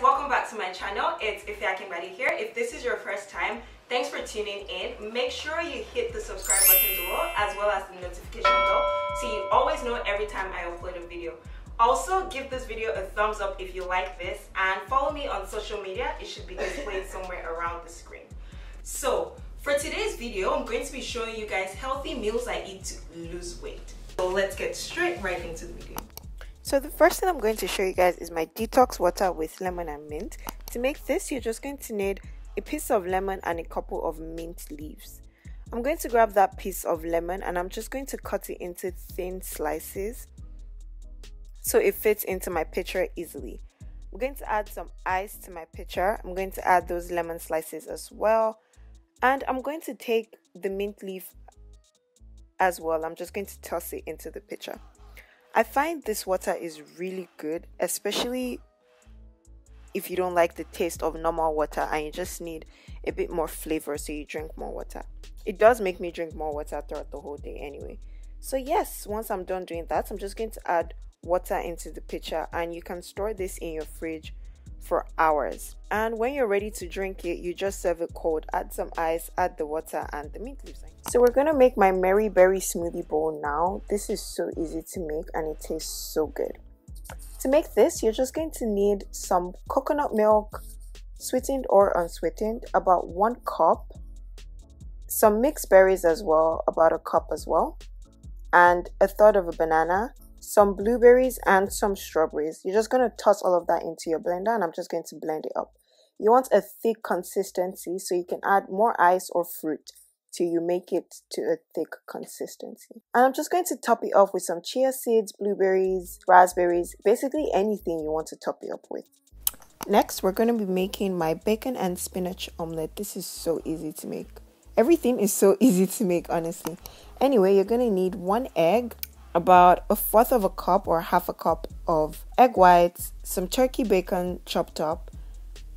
Welcome back to my channel. It's Ife Akingbade here. If this is your first time, thanks for tuning in. Make sure you hit the subscribe button below as well as the notification bell so you always know every time I upload a video. Also, give this video a thumbs up if you like this and follow me on social media. It should be displayed somewhere around the screen. So, for today's video, I'm going to be showing you guys healthy meals I eat to lose weight. So let's get straight right into the video. So the first thing I'm going to show you guys is my detox water with lemon and mint. To make this, you're just going to need a piece of lemon and a couple of mint leaves. I'm going to grab that piece of lemon and I'm just going to cut it into thin slices so it fits into my pitcher easily. I'm going to add some ice to my pitcher. I'm going to add those lemon slices as well. And I'm going to take the mint leaf as well. I'm just going to toss it into the pitcher. I find this water is really good, especially if you don't like the taste of normal water and you just need a bit more flavor, so you drink more water. It does make me drink more water throughout the whole day anyway. So yes, once I'm done doing that, I'm just going to add water into the pitcher, and you can store this in your fridge for hours. And when you're ready to drink it, you just serve it cold. Add some ice, add the water and the mint leaves. So we're gonna make my Mary Berry smoothie bowl now. This is so easy to make and it tastes so good. To make this, you're just going to need some coconut milk, sweetened or unsweetened, about 1 cup, some mixed berries as well, about 1 cup as well, and 1/3 of a banana, some blueberries and some strawberries. You're just going to toss all of that into your blender and I'm just going to blend it up. You want a thick consistency, so you can add more ice or fruit till you make it to a thick consistency. And I'm just going to top it off with some chia seeds, blueberries, raspberries, basically anything you want to top it up with. Next, we're going to be making my bacon and spinach omelette. This is so easy to make. Everything is so easy to make, honestly. Anyway, you're going to need 1 egg, about 1/4 of a cup or 1/2 a cup of egg whites, some turkey bacon chopped up,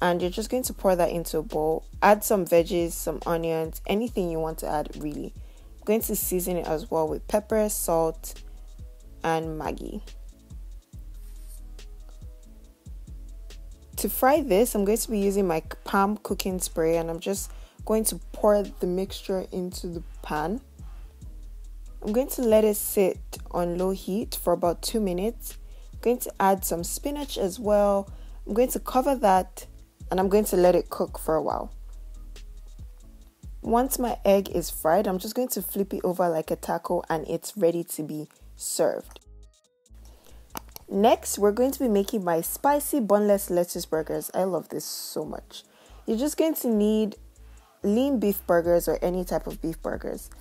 and you're just going to pour that into a bowl. Add some veggies, some onions, anything you want to add really. I'm going to season it as well with pepper, salt, and Maggi. To fry this, I'm going to be using my Pam cooking spray and I'm just going to pour the mixture into the pan. I'm going to let it sit on low heat for about 2 minutes. I'm going to add some spinach as well. I'm going to cover that and I'm going to let it cook for a while. Once my egg is fried, I'm just going to flip it over like a taco and it's ready to be served. Next, we're going to be making my spicy boneless lettuce burgers. I love this so much. You're just going to need lean beef burgers or any type of beef burgers.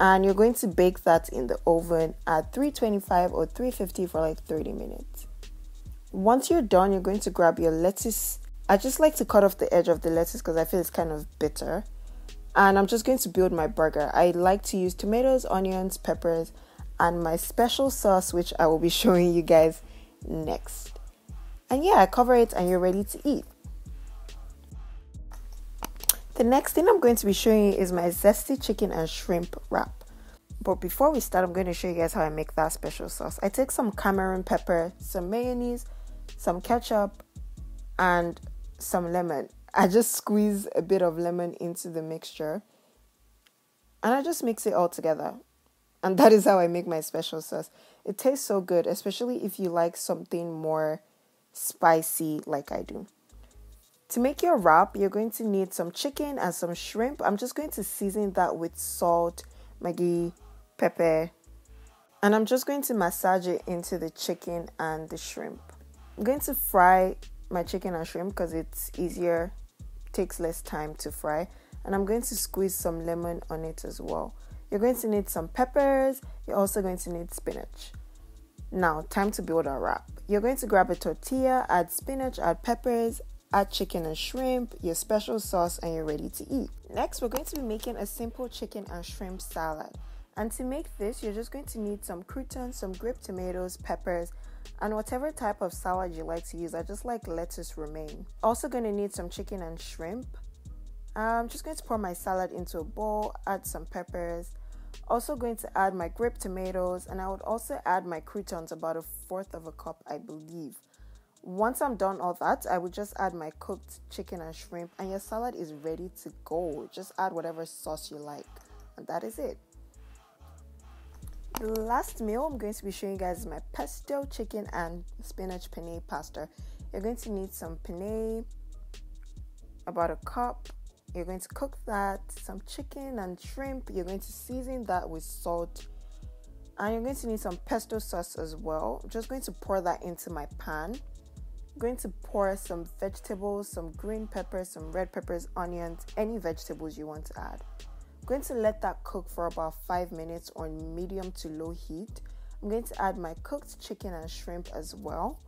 And you're going to bake that in the oven at 325 or 350 for like 30 minutes. Once you're done, you're going to grab your lettuce. I just like to cut off the edge of the lettuce because I feel it's kind of bitter. And I'm just going to build my burger. I like to use tomatoes, onions, peppers, and my special sauce, which I will be showing you guys next. And yeah, cover it and you're ready to eat. The next thing I'm going to be showing you is my zesty chicken and shrimp wrap. But before we start, I'm going to show you guys how I make that special sauce. I take some Cameron pepper, some mayonnaise, some ketchup, and some lemon. I just squeeze a bit of lemon into the mixture and I just mix it all together. And that is how I make my special sauce. It tastes so good, especially if you like something more spicy like I do. To make your wrap, you're going to need some chicken and some shrimp. I'm just going to season that with salt, Maggi, pepper, and I'm just going to massage it into the chicken and the shrimp. I'm going to fry my chicken and shrimp because it's easier, takes less time to fry, and I'm going to squeeze some lemon on it as well. You're going to need some peppers. You're also going to need spinach. Now, time to build our wrap. You're going to grab a tortilla, add spinach, add peppers, add chicken and shrimp, your special sauce, and you're ready to eat. Next, we're going to be making a simple chicken and shrimp salad. And to make this, you're just going to need some croutons, some grape tomatoes, peppers, and whatever type of salad you like to use. I just like lettuce romaine. Also going to need some chicken and shrimp. I'm just going to pour my salad into a bowl, add some peppers. Also going to add my grape tomatoes, and I would also add my croutons, about 1/4 cup, I believe. Once I'm done all that, I would just add my cooked chicken and shrimp, and your salad is ready to go. Just add whatever sauce you like, and that is it. The last meal I'm going to be showing you guys is my pesto chicken and spinach penne pasta. You're going to need some penne, about 1 cup. You're going to cook that, some chicken and shrimp. You're going to season that with salt, and you're going to need some pesto sauce as well. I'm just going to pour that into my pan. I'm going to pour some vegetables, some green peppers, some red peppers, onions, any vegetables you want to add. I'm going to let that cook for about 5 minutes on medium to low heat. I'm going to add my cooked chicken and shrimp as well.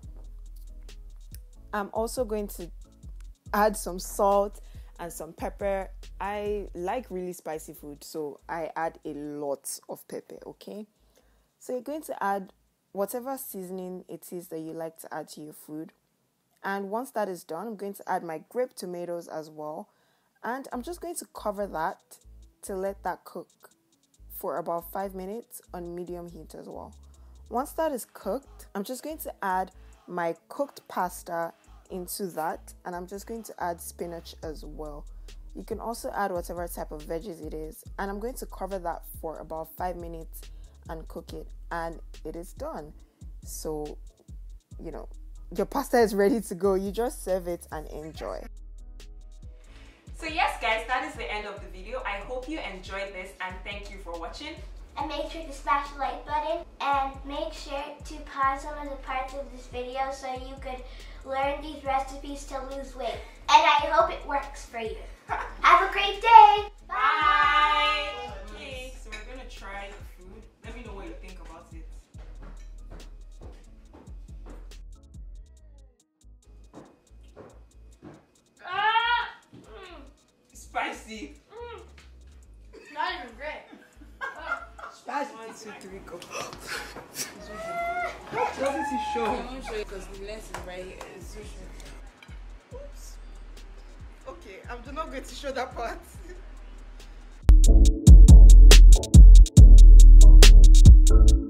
I'm also going to add some salt and some pepper. I like really spicy food, so I add a lot of pepper, okay? So you're going to add whatever seasoning it is that you like to add to your food. And once that is done, I'm going to add my grape tomatoes as well. And I'm just going to cover that to let that cook for about 5 minutes on medium heat as well. Once that is cooked, I'm just going to add my cooked pasta into that, and I'm just going to add spinach as well. You can also add whatever type of veggies it is, and I'm going to cover that for about 5 minutes and cook it, and it is done. So, you know, your pasta is ready to go. You just serve it and enjoy. So yes guys, that is the end of the video. I hope you enjoyed this, and thank you for watching. And make sure to smash the like button, and make sure to pause some of the parts of this video so you could learn these recipes to lose weight. And I hope it works for you. Have a great day. Bye. Okay, so we're gonna try the food. Let me know what you think about it. It's spicy. Not even great. That's 1, 2, 3, go. Doesn't he show? I won't show you because the lens is right here. It's sushi. Oops. Okay, I'm not going to show that part.